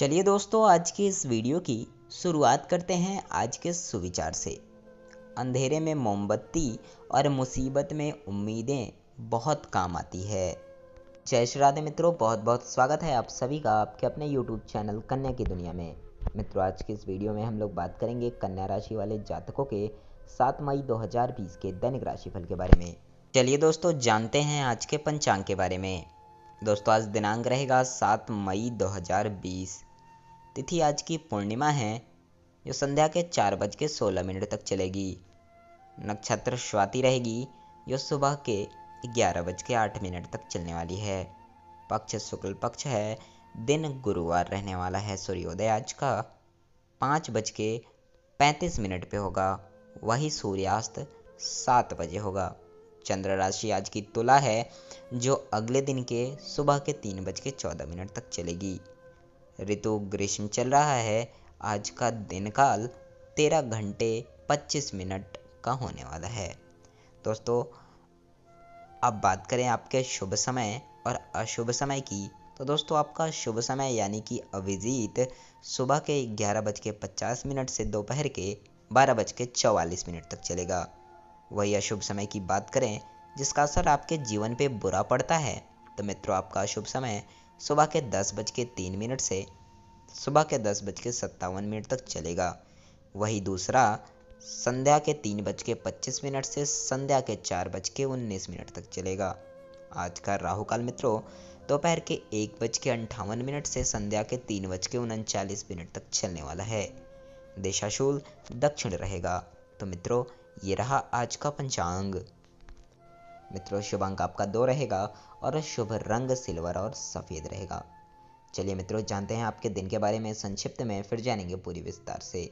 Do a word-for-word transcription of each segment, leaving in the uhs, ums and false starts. चलिए दोस्तों, आज की इस वीडियो की शुरुआत करते हैं आज के सुविचार से। अंधेरे में मोमबत्ती और मुसीबत में उम्मीदें बहुत काम आती है। जय श्री राधे मित्रों, बहुत बहुत स्वागत है आप सभी का आपके अपने YouTube चैनल कन्या की दुनिया में। मित्रों, आज की इस वीडियो में हम लोग बात करेंगे कन्या राशि वाले जातकों के सात मई दो हजार बीस के दैनिक राशिफल के बारे में। चलिए दोस्तों, जानते हैं आज के पंचांग के बारे में। दोस्तों, आज दिनांक रहेगा सात मई दो हजार बीस। तिथि आज की पूर्णिमा है, जो संध्या के चार बज के सोलह मिनट तक चलेगी। नक्षत्र स्वाति रहेगी, जो सुबह के ग्यारह बज के आठ मिनट तक चलने वाली है। पक्ष शुक्ल पक्ष है, दिन गुरुवार रहने वाला है। सूर्योदय आज का पाँच बज के पैंतीस मिनट पे होगा, वही सूर्यास्त सात बजे होगा। चंद्र राशि आज की तुला है, जो अगले दिन के सुबह के तीन बज के चौदह मिनट तक चलेगी। ऋतु ग्रीष्म चल रहा है। आज का दिन काल तेरह घंटे पच्चीस मिनट का होने वाला है। दोस्तों, अब बात करें आपके शुभ समय और अशुभ समय की, तो दोस्तों आपका शुभ समय यानी कि अभिजीत सुबह के ग्यारह बज के पचास मिनट से दोपहर के बारह बज के चौवालीस मिनट तक चलेगा। वही अशुभ समय की बात करें, जिसका असर आपके जीवन पे बुरा पड़ता है, तो मित्रों आपका अशुभ समय सुबह के दस बज के तीन मिनट से सुबह के दस बज के सत्तावन मिनट तक चलेगा। वही दूसरा संध्या के तीन बज के पच्चीस मिनट से संध्या के चार बज के उन्नीस मिनट तक चलेगा। आज का राहुकाल मित्रों दोपहर के एक बज के अंठावन मिनट से संध्या के तीन बज के उनचालीस मिनट तक चलने वाला है। देशाशूल दक्षिण रहेगा। तो मित्रों, ये रहा आज का पंचांग। मित्रों, शुभ अंक आपका दो रहेगा और शुभ रंग सिल्वर और सफेद रहेगा। चलिए मित्रों, जानते हैं आपके दिन के बारे में संक्षिप्त में, फिर जानेंगे पूरी विस्तार से।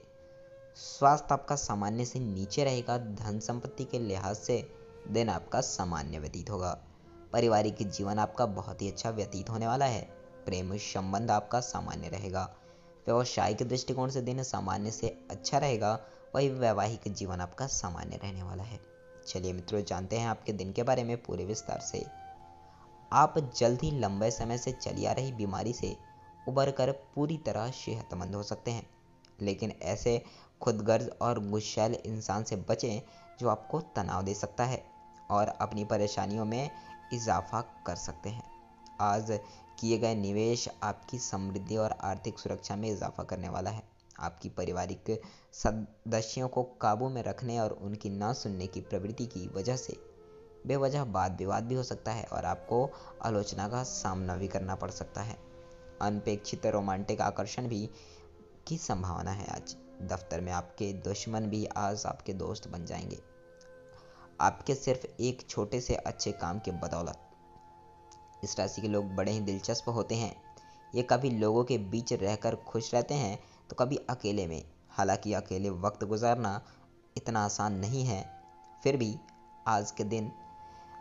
स्वास्थ्य आपका सामान्य से नीचे रहेगा। धन संपत्ति के लिहाज से दिन आपका सामान्य व्यतीत होगा। पारिवारिक जीवन आपका बहुत ही अच्छा व्यतीत होने वाला है। प्रेम संबंध आपका सामान्य रहेगा। व्यवसायिक दृष्टिकोण से दिन सामान्य से अच्छा रहेगा। वही वैवाहिक जीवन आपका सामान्य रहने वाला है। चलिए मित्रों, जानते हैं आपके दिन के बारे में पूरे विस्तार से। आप जल्द ही लंबे समय से चली आ रही बीमारी से उबर कर पूरी तरह सेहतमंद हो सकते हैं, लेकिन ऐसे खुदगर्ज और गुस्सैल इंसान से बचें जो आपको तनाव दे सकता है और अपनी परेशानियों में इजाफा कर सकते हैं। आज किए गए निवेश आपकी समृद्धि और आर्थिक सुरक्षा में इजाफा करने वाला है। आपकी पारिवारिक सदस्यों को काबू में रखने और उनकी ना सुनने की प्रवृत्ति की वजह से बेवजह वाद विवाद भी हो सकता है और आपको आलोचना का सामना भी करना पड़ सकता है। अनपेक्षित रोमांटिक आकर्षण भी की संभावना है। आज दफ्तर में आपके दुश्मन भी आज आपके दोस्त बन जाएंगे, आपके सिर्फ एक छोटे से अच्छे काम के बदौलत। इस राशि के लोग बड़े ही दिलचस्प होते हैं। ये कभी लोगों के बीच रहकर खुश रहते हैं तो कभी अकेले में। हालांकि अकेले वक्त गुजारना इतना आसान नहीं है, फिर भी आज के दिन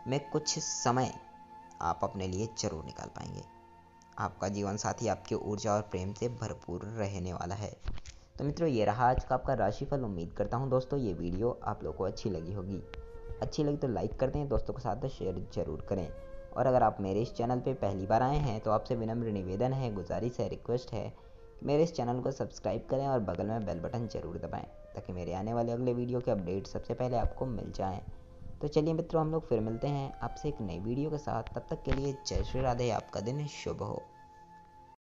में कुछ समय आप अपने लिए जरूर निकाल पाएंगे। आपका जीवन साथी आपके ऊर्जा और प्रेम से भरपूर रहने वाला है। तो मित्रों, ये रहा आज का आपका राशिफल। उम्मीद करता हूँ दोस्तों ये वीडियो आप लोगों को अच्छी लगी होगी। अच्छी लगी तो लाइक कर दें, दोस्तों के साथ शेयर जरूर करें। और अगर आप मेरे इस चैनल पर पहली बार आए हैं तो आपसे विनम्र निवेदन है, गुजारिश है, रिक्वेस्ट है, मेरे इस चैनल को सब्सक्राइब करें और बगल में बेल बटन जरूर दबाएं, ताकि मेरे आने वाले अगले वीडियो के अपडेट सबसे पहले आपको मिल जाएं। तो चलिए मित्रों, हम लोग फिर मिलते हैं आपसे एक नई वीडियो के साथ। तब तक के लिए जय श्री राधे। आपका दिन शुभ हो।